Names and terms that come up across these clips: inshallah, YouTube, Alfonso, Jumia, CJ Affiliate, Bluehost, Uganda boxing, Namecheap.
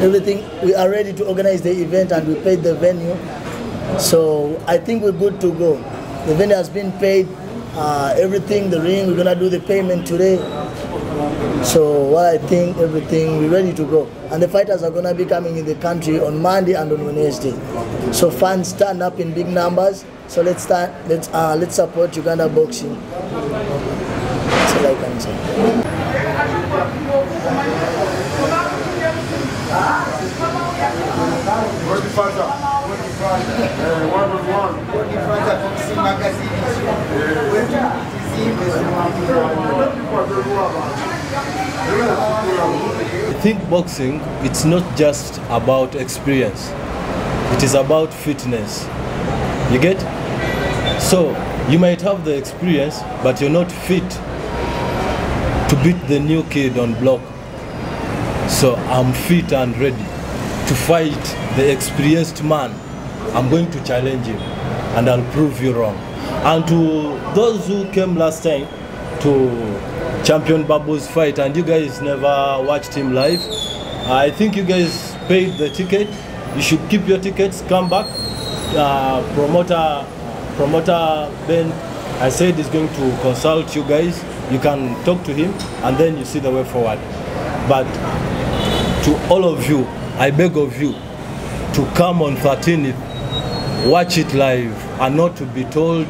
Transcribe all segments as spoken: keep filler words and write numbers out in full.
everything. We are ready to organize the event and we paid the venue. So I think we're good to go. The venue has been paid, uh, everything, the ring, we're gonna do the payment today. So what I think, everything, we're ready to go. And the fighters are gonna be coming in the country on Monday and on Wednesday. So fans stand up in big numbers. So let's start, let's uh, let's support Uganda boxing. That's all I can say. I think boxing, it's not just about experience, it is about fitness, you get? So you might have the experience but you're not fit to beat the new kid on block. So I'm fit and ready to fight the experienced man. I'm going to challenge him and I'll prove you wrong. And to those who came last time to Champion Babu's fight and you guys never watched him live, I think you guys paid the ticket. You should keep your tickets, come back. Uh, promoter, promoter Ben, I said, is going to consult you guys. You can talk to him and then you see the way forward. But to all of you, I beg of you to come on thirteenth. Watch it live and not to be told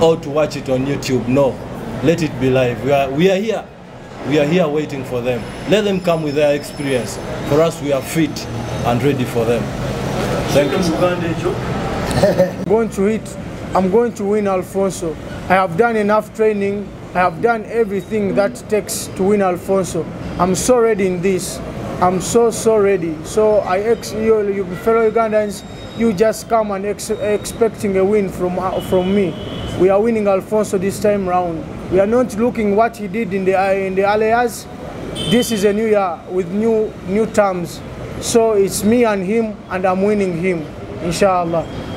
or to watch it on YouTube. No, let it be live. We are, we are here. We are here waiting for them. Let them come with their experience. For us, we are fit and ready for them. Thank you. I'm going to hit. I'm going to win Alfonso. I have done enough training. I have done everything that takes to win Alfonso. I'm so ready in this. I'm so, so ready. So I ex you, you fellow Ugandans, you just come and ex expecting a win from, uh, from me. We are winning Alfonso this time round. We are not looking what he did in the, uh, in the early years. This is a new year with new, new terms. So it's me and him, and I'm winning him, inshallah.